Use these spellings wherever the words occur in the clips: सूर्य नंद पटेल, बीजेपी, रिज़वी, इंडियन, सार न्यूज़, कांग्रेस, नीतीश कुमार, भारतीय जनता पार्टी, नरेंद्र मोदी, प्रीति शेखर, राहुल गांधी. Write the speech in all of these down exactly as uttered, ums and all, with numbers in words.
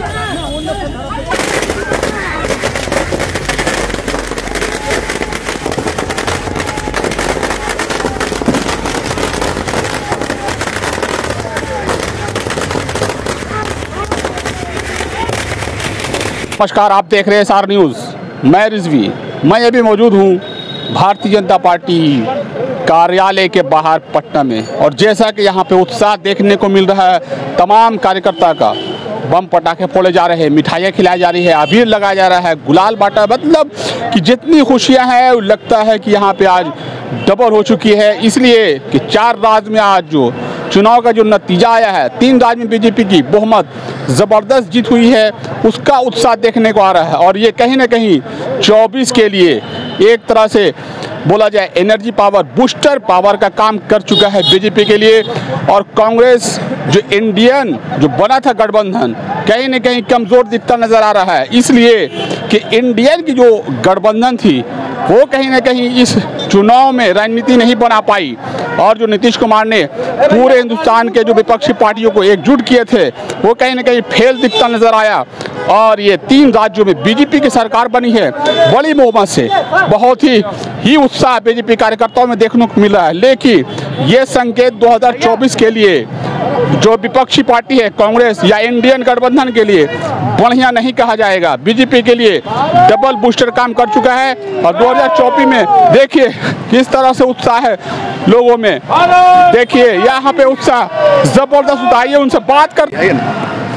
नमस्कार, आप देख रहे हैं सार न्यूज़। मैं रिज़वी, मैं अभी मौजूद हूं भारतीय जनता पार्टी कार्यालय के बाहर पटना में, और जैसा कि यहां पे उत्साह देखने को मिल रहा है तमाम कार्यकर्ता का, बम पटाखे फोड़े जा रहे हैं, मिठाइयाँ खिलाई जा रही है, अबीर लगाया जा रहा है, गुलाल बांटा, मतलब कि जितनी खुशियाँ हैं लगता है कि यहाँ पर आज डबल हो चुकी है। इसलिए कि चार राज्य में आज जो चुनाव का जो नतीजा आया है, तीन राज्य में बीजेपी की बहुमत ज़बरदस्त जीत हुई है, उसका उत्साह देखने को आ रहा है। और ये कहीं ना कहीं चौबीस के लिए एक तरह से बोला जाए एनर्जी पावर, बूस्टर पावर का काम कर चुका है बीजेपी के लिए। और कांग्रेस जो इंडियन जो बना था गठबंधन, कहीं ना कहीं कमज़ोर दिखता नज़र आ रहा है। इसलिए कि इंडियन की जो गठबंधन थी वो कहीं ना कहीं इस चुनाव में रणनीति नहीं बना पाई, और जो नीतीश कुमार ने पूरे हिंदुस्तान के जो विपक्षी पार्टियों को एकजुट किए थे वो कहीं ना कहीं फेल दिखता नजर आया। और ये तीन राज्यों में बीजेपी की सरकार बनी है बड़ी बहुमत से, बहुत ही ही उत्साह बीजेपी कार्यकर्ताओं में देखने को मिला है। लेकिन ये संकेत दो हज़ार चौबीस के लिए जो विपक्षी पार्टी है कांग्रेस या इंडियन गठबंधन के लिए बढ़िया नहीं कहा जाएगा। बीजेपी के लिए डबल बूस्टर काम कर चुका है, और दो हज़ार चौबीस में देखिए किस तरह से उत्साह है लोगों में। देखिए यहाँ पे उत्साह जबरदस्त उतारिए, उनसे बात कर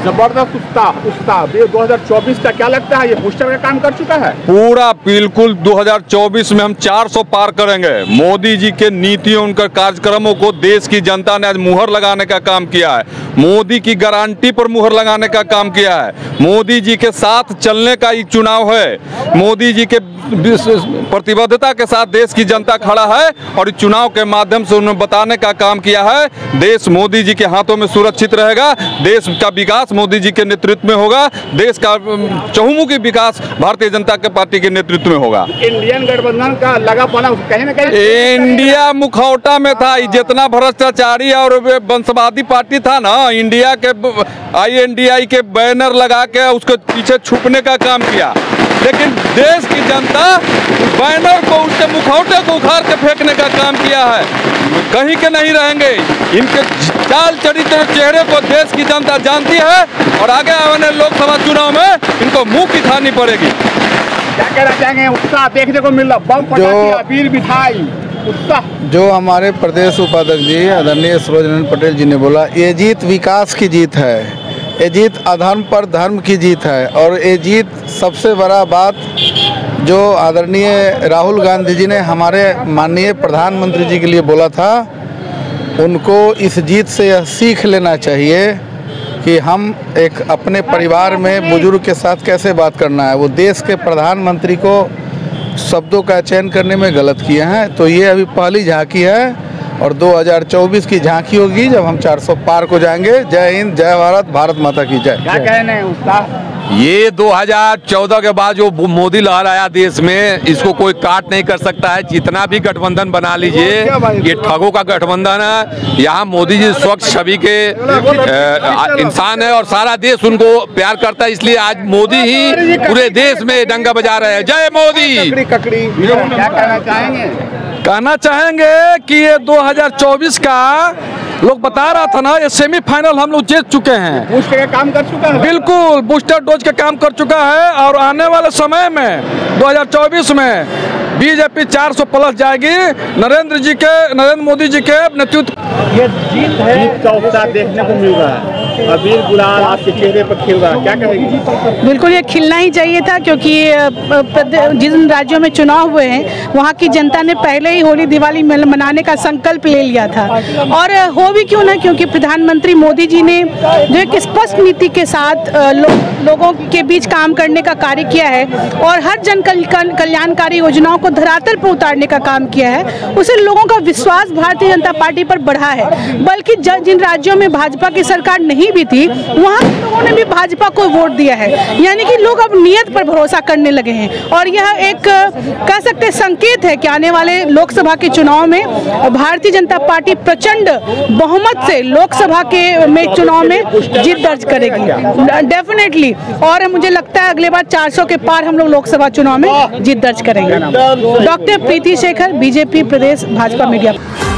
जबरदस्त उत्साह उत्साह दो हज़ार चौबीस का क्या लगता है, ये बूस्टर का काम कर चुका है पूरा? बिल्कुल, दो हज़ार चौबीस में हम चार सौ पार करेंगे। मोदी जी के नीतियों, उनके कार्यक्रमों को देश की जनता ने आज मुहर लगाने का काम किया है, मोदी की गारंटी पर मुहर लगाने का काम किया है, मोदी जी के साथ चलने का एक चुनाव है, मोदी जी के प्रतिबद्धता के साथ देश की जनता खड़ा है, और इस चुनाव के माध्यम से उन्हें बताने का काम किया है देश मोदी जी के हाथों में सुरक्षित रहेगा, देश का विकास मोदी जी के नेतृत्व में होगा, देश का चहुमुखी विकास भारतीय जनता पार्टी के नेतृत्व में होगा। इंडियन गठबंधन का लगा पाना कहीं ना कहीं इंडिया मुखौटा में था, जितना भ्रष्टाचारी और वंशवादी पार्टी था ना, इंडिया के आई एन डी आई के बैनर लगा के उसके पीछे छुपने का काम किया, लेकिन देश की जनता बैनर को, उसके मुखौटे को उखाड़ के फेंकने का काम किया है। कहीं के नहीं रहेंगे, इनके चाल चरित्र चेहरे को देश की जनता जानती है, और आगे आने लोकसभा चुनाव में इनको मुंह की खानी पड़ेगी। क्या कहना चाहेंगे? उत्साह देखने को मिल रहा, बम पटाखे, अबीर, मिठाई, उत्साह। जो हमारे प्रदेश उपाध्यक्ष जी आदरणीय सूर्य नंद पटेल जी ने बोला, ये जीत विकास की जीत है, ये जीत अधर्म पर धर्म की जीत है, और ये जीत सबसे बड़ा बात जो आदरणीय राहुल गांधी जी ने हमारे माननीय प्रधानमंत्री जी के लिए बोला था, उनको इस जीत से यह सीख लेना चाहिए कि हम एक अपने परिवार में बुजुर्ग के साथ कैसे बात करना है। वो देश के प्रधानमंत्री को शब्दों का चयन करने में गलत किए हैं, तो ये अभी पहली झांकी है, और दो हज़ार चौबीस की झांकी होगी जब हम चार सौ पार को जाएंगे। जय हिंद, जय भारत, भारत माता की जय। क्या कहना है उसका? ये दो हज़ार चौदह के बाद जो मोदी लहर आया देश में, इसको कोई काट नहीं कर सकता है, जितना भी गठबंधन बना लीजिए, ये ठगों का गठबंधन है। यहाँ मोदी जी स्वच्छ छवि के इंसान है, और सारा देश उनको प्यार करता है, इसलिए आज मोदी ही पूरे देश में डंगा बजा रहे हैं। जय मोदी। क्या कहना चाहेंगे? कहना चाहेंगे कि ये दो हज़ार चौबीस का लोग बता रहा था ना, ये सेमीफाइनल हम लोग जीत चुके हैं, बूस्टर का काम कर चुका है, बिल्कुल बूस्टर डोज का काम कर चुका है, और आने वाले समय में दो हज़ार चौबीस में बीजेपी चार सौ प्लस जाएगी नरेंद्र जी के नरेंद्र मोदी जी के नेतृत्व। ये जीत है, जीत का उत्साह देखने को मिल रहा है, अबीर गुलाल आपके चेहरे पर खिल रहा है, क्या कहेंगे? बिल्कुल, ये खिलना ही चाहिए था, क्योंकि जिन राज्यों में चुनाव हुए हैं वहाँ की जनता ने पहले ही होली दिवाली मनाने का संकल्प ले लिया था, और हो भी क्यों ना, क्योंकि प्रधानमंत्री मोदी जी ने जो एक स्पष्ट नीति के साथ लो, लोगों के बीच काम करने का कार्य किया है, और हर जन कल्याणकारी योजनाओं को धरातल पर उतारने का काम किया है, उससे लोगों का विश्वास भारतीय जनता पार्टी पर बढ़ा है। बल्कि जिन राज्यों में भाजपा की सरकार नहीं नहीं भी थी, वहाँ के लोगों ने भी भाजपा को वोट दिया है। यानी कि लोग अब नियत पर भरोसा करने लगे हैं और यह एक कह सकते संकेत है कि आने वाले लोकसभा के चुनाव में भारतीय जनता पार्टी प्रचंड बहुमत से लोकसभा के में चुनाव में जीत दर्ज करेगी डेफिनेटली। और मुझे लगता है अगले बार चार सौ के पार हम लोग लोकसभा चुनाव में जीत दर्ज करेंगे। डॉक्टर प्रीति शेखर, बीजेपी प्रदेश भाजपा मीडिया।